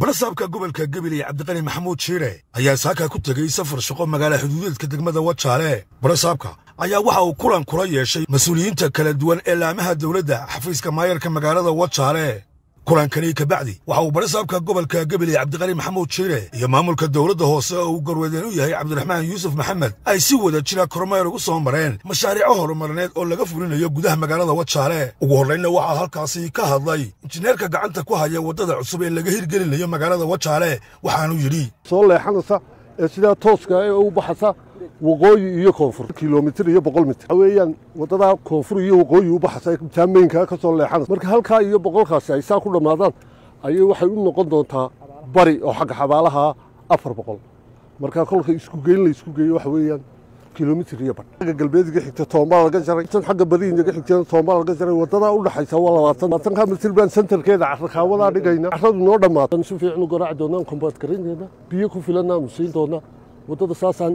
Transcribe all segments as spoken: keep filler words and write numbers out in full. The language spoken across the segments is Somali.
برسابكا gobolka Gabiley Cabdiqani Maxamuud Shiire ayaa saaka ku tagay safar shaqo magaalada xuduudeedka degmada Wajaale برسابكا ayaa waxa uu kulan kula yeeshay mas'uuliyiinta kala duwan ee laamaha dawladda xafiiska maayarka magaalada Wajaale kulankani ka bacdi waxa uu barsaabka gobolka Gabiley Cabdiqani Maxamuud Shiire iyo maamulka dawladda hoose oo garwadan u yahay Cabdiraxmaan Yuusuf Maxamed ay si wada jira kormeer ugu soo mareen mashaariic horumarineed oo laga fulinayo gudaha magaalada Wajaale ugu horreeyna waxa halkaasii ka hadlay injineerka gacanta ku haya wadada cusub ee laga hirgelinayo magaalada Wajaale waxaanu yiri soo leexanaysa sida tooska ah ee u baxaysa waqooyi iyo koonfur kiiloomitir iyo boqol mitir weeyaan wadada koonfur iyo waqooyi u baxsay taameynka ka soo leexan marka halka iyo boqolkaas ay saa ku dhamaadaan ay waxay u noqon doontaa bari oo xaq xabaalaha afar boqol marka kolka isku geyn la isku geeyo wax weeyaan kiiloomitir iyo badh galbeedka xigta toonba laga jaray tan xaq badiinka xigta toonba laga jaray wadada u dhaxaysa labaatan ka mitir baan centerkeeda carqaawada dhigayna caradu noo dhamaadaan si fiican u garaac doonaan combat karinayna biyo ku filan aan siin doona wadada saasan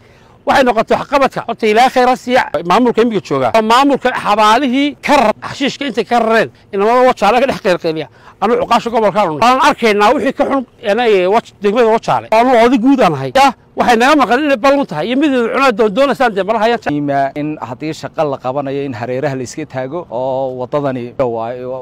waxay noqotay xaqabadka horta ilaa khayraasiya maamulka imika jooga maamulka xabaalihi kar xashiishka inta ka rareen inama Wajaale ka dhex qeyrqeeliya anu cuqaasho gobolka anu aan arkaynaa wixii ka xun ee degmada Wajaale anu oday guud aan ahay waxay naga maqan inay balun tahay iyo mid cunaa doondoonaysan de malaha yaa in hadii shaqo la qabanayo in hareeraha la iska taago oo wadadani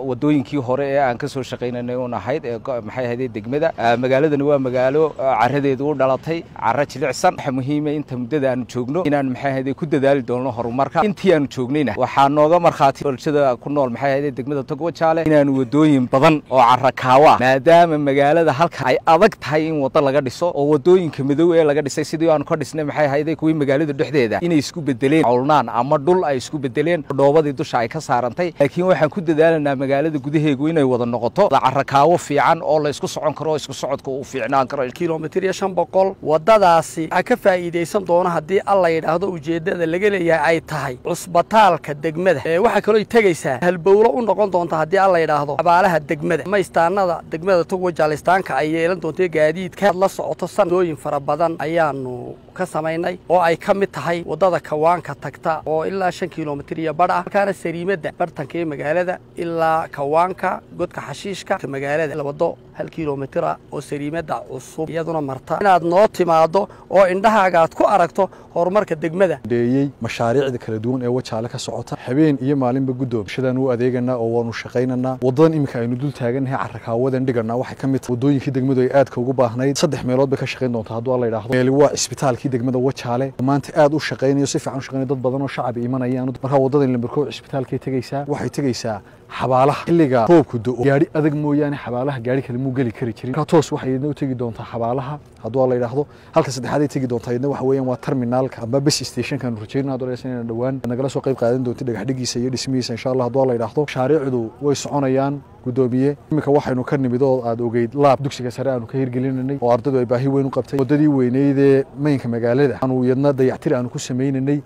wadooyinkii hore ee aan ka soo shaqeynay oo nahayd ee maxay ahayd degmada magaaladani waa magaalo caradeedu u dhalatay cara jilicsan waxa muhiim ah inta muddada aan joogno inaan maxay ahayd ku dadaali doono horumarka intii aan joognayna waxa nooga marxaati bulshada ku nool maxay ahayd degmada Wajaale inaan wadooyin badan oo cara kaawa maadaama magaalada halka ay adag tahay in wada laga dhiso oo wadooyinka midow ee sidii aan ka dhisnay maxay ahayd kuwii magaalada dhexdeeda inay isku bedeleen howlnaan ama dhul ay isku bedeleen dhoobadii dusha ay ka saarantay laakiin waxaan ku dadaalanaa magaalada gudaheegu inay wada noqoto carqaawo fiican oo la isku socon karo isku socodka uu fiicnaan karo kiiloomitir shan boqol wadadaasi ay ka faa'iideysan doona hadii alla yiraahdo ujeedada laga leeyahay ay tahay cusbataalka degmada waxa kale ay tagaysaa halbowlo u noqon doonta hadii alla yiraahdo xabaalaha degmada ma istaanada degmada Wajaalistaanka ay yeelan doonto gaadiidka la socoto sanooyin fara badan ayaanu ka sameeynay oo ay ka mid tahay wadada Kawaanka tagta oo ilaa shan kiiloomitir iyo badh ah kana sariimada bartanka ee magaalada ilaa Kawaanka godka xashiishka magaalada la wado hal kiiloomitir oo sariimada cusub iyaduna marta inaad noo timaado oo indhahaaga aad ku aragto horumarka degmada deeyay mashaariicda kala duwan ee Wajaale ka socota habeen iyo maalinba guddoomshadan u adeeganaa oo waanu shaqeynanaa wadadan imika aynu dul taaganahay carqaawadan dhiganaa waxa ka mid wadooyinka degmadu ay aadka ugu baahnayd saddex meelood ba ka shaqeyn doonta haddii la yiraahdo waa isbitaalkii degmada Wajaale maanta aad u shaqeynayso si fiican u shaqeynay dad badan oo shacab iimanayaan marka wadada in la marko isbitaalkay tagaysa waxay tagaysaa xabaalaha xilliga roobku da'o gaari adag mooyaan xabaalaha gaari kale muu gali kari jirin ka toos waxay idin u tagi doontaa xabaalaha haddii la yiraahdo halka saddexaad ay tagi doontaa idin waxa weeyaan waa terminalka ama bus stationkan rajayna haddii aysan dhawaan nagala soo qayb qaadan doontii dhagax dhigiisa iyo dhismiisa insha Allah haddii la yiraahdo shariicdu way soconayaan gudoomiye imika waxaynu ka nimidood aad ogeyd laab dugsiga sare aanu ka hirgelinay oo ardadu ay baahi weyn u qabtay wadadii weyneyd maynka magaalada aanu yadna dayactir aanu ku sameeynay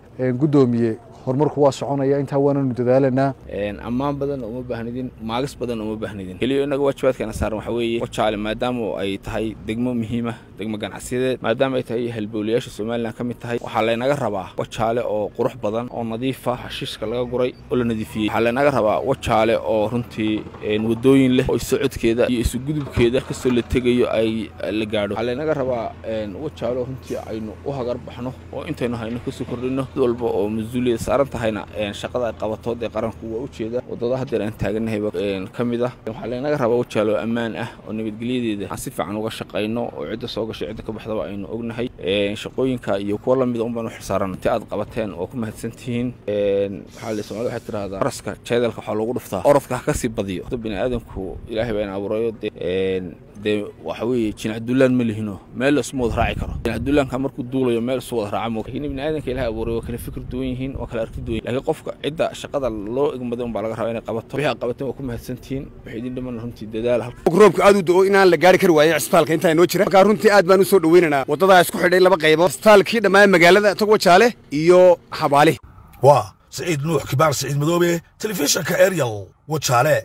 gudoomiye horumarku waa soconaya inta waanu dadaalanaa een amaan badan uma baahnidin maagas badan uma baahnidin kaliya inaga waajibaadkana saaran waxa weeye Wajaale maadaama ay tahay degmo muhiim ah degmo ganacsiyeed maadaama ay tahay halbowlayaasha Soomaaliland kamid tahay waxa la inaga rabaa Wajaale oo qurux badan oo nadiif ah xashiishka laga guray oo la nadiifiyay waxa la inaga rabaa Wajaale oo runtii een wadooyin leh oo socodkeeda iyo isu gudubkeeda ka soo la tagayo ay la gaadho waxa la inaga rabaa een Wajaale runtii aynu u hagar baxno oo intaynu hayno ku soo kordhino dalba oo masuuliyad aranta hayna ee shaqada ay qabato ee qaranku waa u jeeda wadada hadda aan taaganahay ee kamida waxa la inaga rabaa Wajaale amaan ah oo nabadgelyada aan si fiican uga shaqeyno oo cid soo gashay cid ka baxdaba aynu ognahay ee shaqooyinka iyo kuwa la mid ah baan wax saaran tii aad qabateen oo ku mahadsantihiin ee waxa la Soomaalidu waxa tiraahdaa raska jeedalka waxa lagu dhuftaa orodka ka sii badiyo bini'aadamku Ilaahay baan abuurayo ee de waxa weeye jin Cabdulaan ma lehino meel ismood raaci karo Cabdulaan ka markuu duulayo meel soo raacmo in bini'aadamka Ilaahay abuurayo kala fikir duwan yihiin oo kala لكن قفك عدة شقة الله إجمع دون بالغ رأينا قبضت فيها قبضتهم وكم هالسنتين وحيدين دمنا هم تدلالها. قروبك عادوا دوينا اللي جارك رواية عسفالك أنت نوتشر. قارنتي عاد بنوصل ويننا وتضع سكوح ديلا بقى يبغى. عسفالك ده ما مجال ده تقوى شاله يو حبالي. وا سعيد نوح كبار سعيد مدوبي تلفزيون كأريال وتشالي.